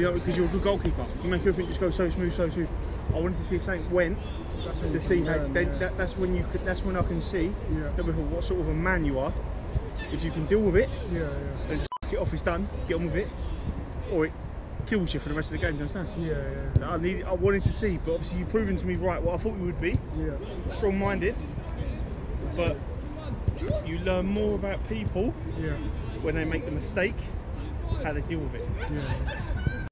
you know, because you're a good goalkeeper. You make everything just go so smooth, so smooth. I wanted to see if something went. To see how that's when you could, that's when I can see what sort of a man you are. If you can deal with it, and just get off, it's done. Get on with it, or it kills you for the rest of the game. Do you understand? Yeah. I wanted to see, but obviously you've proven to me right what I thought you would be. Strong-minded, but you learn more about people when they make the mistake, how they deal with it.